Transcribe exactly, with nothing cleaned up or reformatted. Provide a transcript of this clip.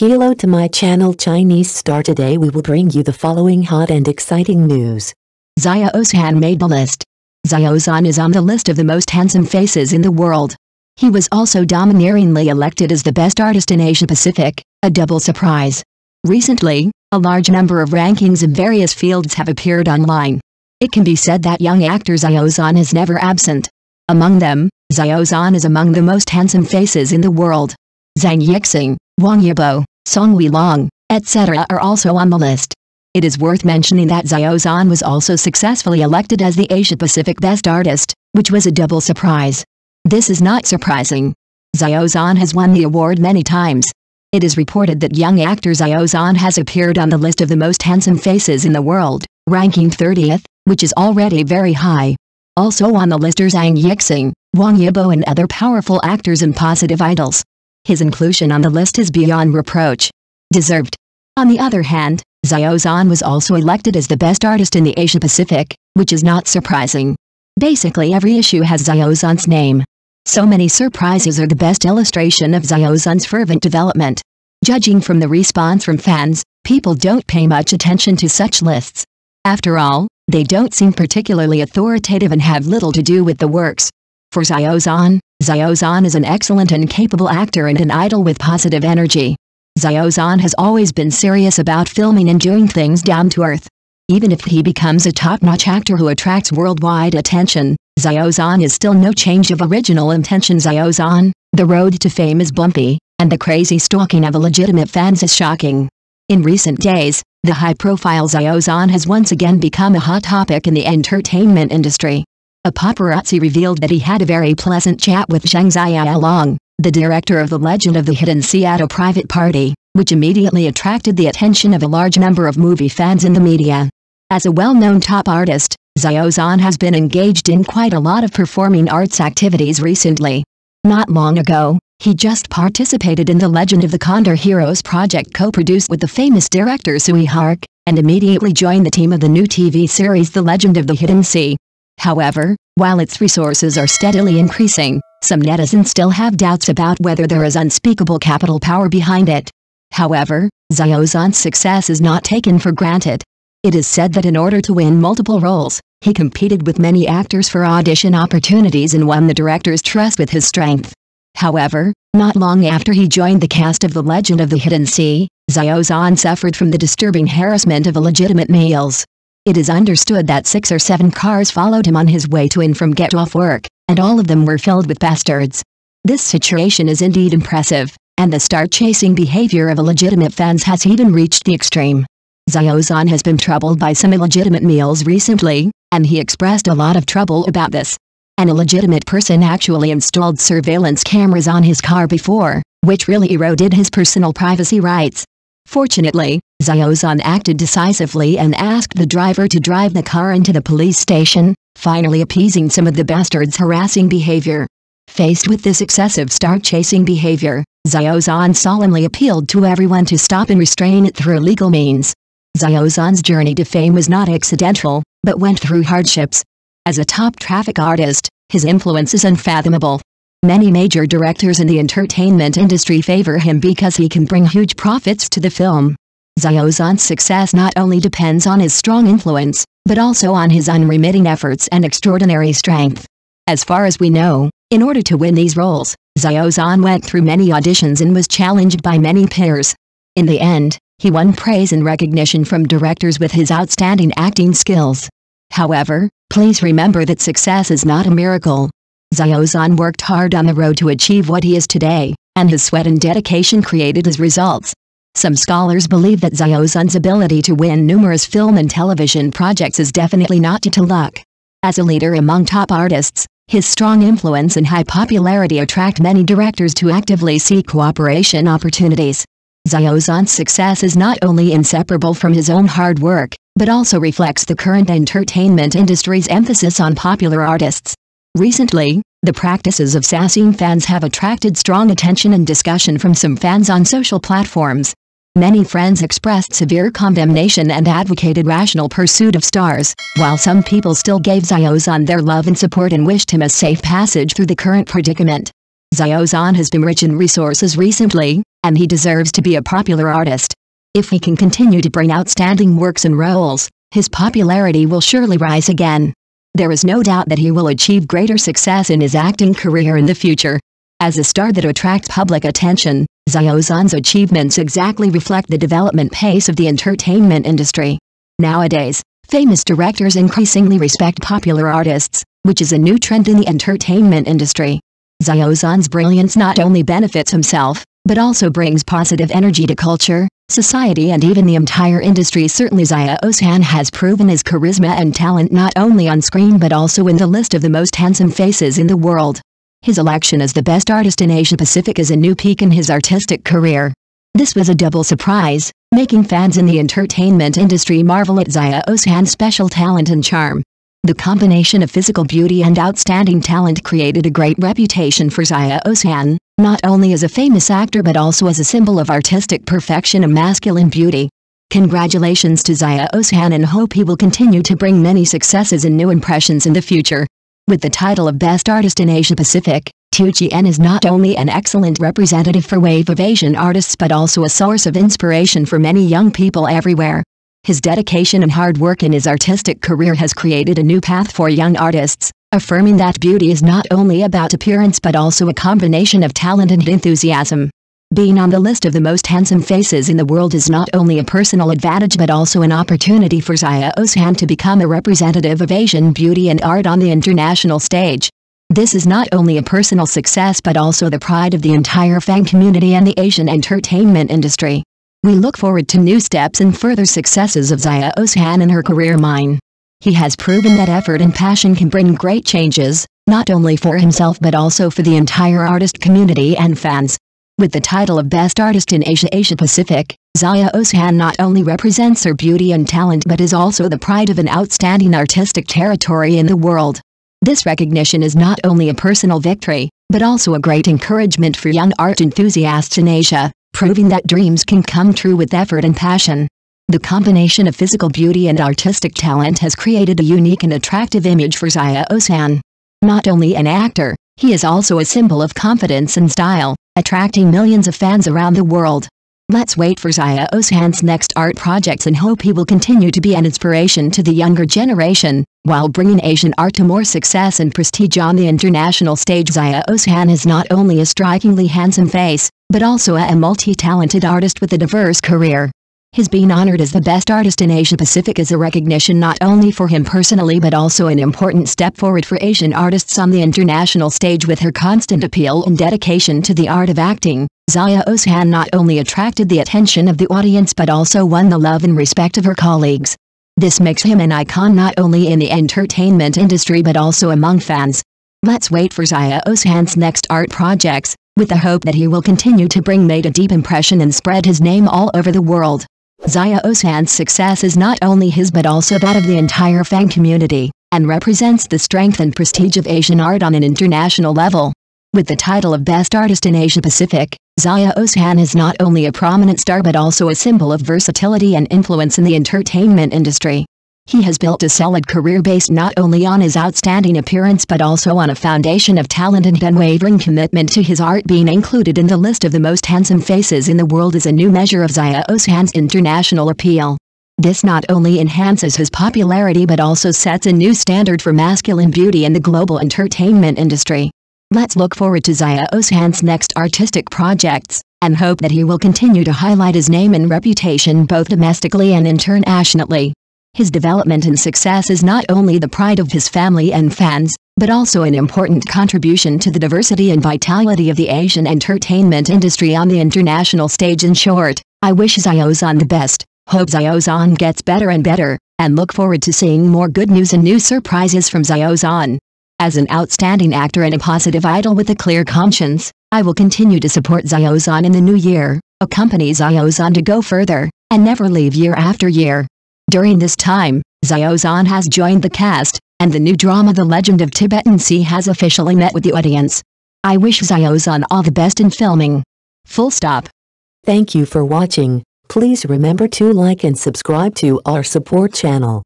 Hello to my channel Chinese Star. Today we will bring you the following hot and exciting news. Xiao Zhan made the list. Xiao Zhan is on the list of the most handsome faces in the world. He was also domineeringly elected as the best artist in Asia Pacific, a double surprise. Recently, a large number of rankings of various fields have appeared online. It can be said that young actor Xiao Zhan is never absent. Among them, Xiao Zhan is among the most handsome faces in the world. Zhang Yixing, Wang Yibo, Song Weilong, et cetera are also on the list. It is worth mentioning that Xiao Zhan was also successfully elected as the Asia-Pacific Best Artist, which was a double surprise. This is not surprising. Xiao Zhan has won the award many times. It is reported that young actor Xiao Zhan has appeared on the list of the most handsome faces in the world, ranking thirtieth, which is already very high. Also on the list are Zhang Yixing, Wang Yibo and other powerful actors and positive idols. His inclusion on the list is beyond reproach. Deserved. On the other hand, Xiao Zhan was also elected as the best artist in the Asia-Pacific, which is not surprising. Basically every issue has Xiao Zhan's name. So many surprises are the best illustration of Xiao Zhan's fervent development. Judging from the response from fans, people don't pay much attention to such lists. After all, they don't seem particularly authoritative and have little to do with the works. For Xiao Zhan, Xiao Zhan is an excellent and capable actor and an idol with positive energy. Xiao Zhan has always been serious about filming and doing things down to earth. Even if he becomes a top-notch actor who attracts worldwide attention, Xiao Zhan is still no change of original intention. Xiao Zhan, the road to fame is bumpy, and the crazy stalking of illegitimate fans is shocking. In recent days, the high-profile Xiao Zhan has once again become a hot topic in the entertainment industry. A paparazzi revealed that he had a very pleasant chat with Zhang Yixing, the director of The Legend of the Hidden Sea, at a private party, which immediately attracted the attention of a large number of movie fans and the media. As a well-known top artist, Xiao Zhan has been engaged in quite a lot of performing arts activities recently. Not long ago, he just participated in The Legend of the Condor Heroes project co-produced with the famous director Sui Hark, and immediately joined the team of the new T V series The Legend of the Hidden Sea. However, while its resources are steadily increasing, some netizens still have doubts about whether there is unspeakable capital power behind it. However, Xiao Zhan's success is not taken for granted. It is said that in order to win multiple roles, he competed with many actors for audition opportunities and won the director's trust with his strength. However, not long after he joined the cast of The Legend of the Hidden Sea, Xiao Zhan suffered from the disturbing harassment of illegitimate males. It is understood that six or seven cars followed him on his way to and from get off work, and all of them were filled with bastards. This situation is indeed impressive, and the star-chasing behavior of illegitimate fans has even reached the extreme. Xiao Zhan has been troubled by some illegitimate males recently, and he expressed a lot of trouble about this. An illegitimate person actually installed surveillance cameras on his car before, which really eroded his personal privacy rights. Fortunately, Xiao Zhan acted decisively and asked the driver to drive the car into the police station, finally appeasing some of the bastards' harassing behavior. Faced with this excessive star-chasing behavior, Xiao Zhan solemnly appealed to everyone to stop and restrain it through legal means. Xiao Zhan's journey to fame was not accidental, but went through hardships. As a top traffic artist, his influence is unfathomable. Many major directors in the entertainment industry favor him because he can bring huge profits to the film. Xiao Zhan's success not only depends on his strong influence, but also on his unremitting efforts and extraordinary strength. As far as we know, in order to win these roles, Xiao Zhan went through many auditions and was challenged by many peers. In the end, he won praise and recognition from directors with his outstanding acting skills. However, please remember that success is not a miracle. Xiao Zhan worked hard on the road to achieve what he is today, and his sweat and dedication created his results. Some scholars believe that Xiao Zhan's ability to win numerous film and television projects is definitely not due to luck. As a leader among top artists, his strong influence and high popularity attract many directors to actively seek cooperation opportunities. Xiao Zhan's success is not only inseparable from his own hard work, but also reflects the current entertainment industry's emphasis on popular artists. Recently, the practices of sassing fans have attracted strong attention and discussion from some fans on social platforms. Many friends expressed severe condemnation and advocated rational pursuit of stars, while some people still gave Xiao Zhan their love and support and wished him a safe passage through the current predicament. Xiao Zhan has been rich in resources recently, and he deserves to be a popular artist. If he can continue to bring outstanding works and roles, his popularity will surely rise again. There is no doubt that he will achieve greater success in his acting career in the future. As a star that attracts public attention, Xiao Zhan's achievements exactly reflect the development pace of the entertainment industry. Nowadays, famous directors increasingly respect popular artists, which is a new trend in the entertainment industry. Xiao Zhan's brilliance not only benefits himself, but also brings positive energy to culture, society and even the entire industry. Certainly Xiao Zhan has proven his charisma and talent not only on screen but also in the list of the most handsome faces in the world. His election as the best artist in Asia Pacific is a new peak in his artistic career. This was a double surprise, making fans in the entertainment industry marvel at Xiao Zhan's special talent and charm. The combination of physical beauty and outstanding talent created a great reputation for Xiao Zhan, not only as a famous actor but also as a symbol of artistic perfection and masculine beauty. Congratulations to Xiao Zhan and hope he will continue to bring many successes and new impressions in the future. With the title of Best Artist in Asia Pacific, Tu Chien is not only an excellent representative for wave of Asian artists but also a source of inspiration for many young people everywhere. His dedication and hard work in his artistic career has created a new path for young artists, affirming that beauty is not only about appearance but also a combination of talent and enthusiasm. Being on the list of the most handsome faces in the world is not only a personal advantage but also an opportunity for Xiao Zhan to become a representative of Asian beauty and art on the international stage. This is not only a personal success but also the pride of the entire fan community and the Asian entertainment industry. We look forward to new steps and further successes of Xiao Zhan in her career mine. He has proven that effort and passion can bring great changes, not only for himself but also for the entire artist community and fans. With the title of Best Artist in Asia Asia Pacific, Xiao Zhan not only represents her beauty and talent but is also the pride of an outstanding artistic territory in the world. This recognition is not only a personal victory, but also a great encouragement for young art enthusiasts in Asia, proving that dreams can come true with effort and passion. The combination of physical beauty and artistic talent has created a unique and attractive image for Xiao Zhan. Not only an actor, he is also a symbol of confidence and style, attracting millions of fans around the world. Let's wait for Xiao Zhan's next art projects and hope he will continue to be an inspiration to the younger generation, while bringing Asian art to more success and prestige on the international stage. Xiao Zhan is not only a strikingly handsome face, but also a multi-talented artist with a diverse career. His being honored as the best artist in Asia Pacific is a recognition not only for him personally but also an important step forward for Asian artists on the international stage. With her constant appeal and dedication to the art of acting, Xiao Zhan not only attracted the attention of the audience but also won the love and respect of her colleagues. This makes him an icon not only in the entertainment industry but also among fans. Let's wait for Xiao Zhan's next art projects, with the hope that he will continue to bring made a deep impression and spread his name all over the world. Xiao Zhan's success is not only his but also that of the entire fan community, and represents the strength and prestige of Asian art on an international level. With the title of Best Artist in Asia Pacific, Xiao Zhan is not only a prominent star but also a symbol of versatility and influence in the entertainment industry. He has built a solid career based not only on his outstanding appearance but also on a foundation of talent and unwavering commitment to his art. Being included in the list of the most handsome faces in the world is a new measure of Xiao Zhan's international appeal. This not only enhances his popularity but also sets a new standard for masculine beauty in the global entertainment industry. Let's look forward to Xiao Zhan's next artistic projects, and hope that he will continue to highlight his name and reputation both domestically and internationally. His development and success is not only the pride of his family and fans, but also an important contribution to the diversity and vitality of the Asian entertainment industry on the international stage. In short, I wish Xiao Zhan the best, hope Xiao Zhan gets better and better, and look forward to seeing more good news and new surprises from Xiao Zhan. As an outstanding actor and a positive idol with a clear conscience, I will continue to support Xiao Zhan in the new year, accompany Xiao Zhan to go further, and never leave year after year. During this time, Xiao Zhan has joined the cast, and the new drama The Legend of Tibetan Sea has officially met with the audience. I wish Xiao Zhan all the best in filming. Full stop. Thank you for watching. Please remember to like and subscribe to our support channel.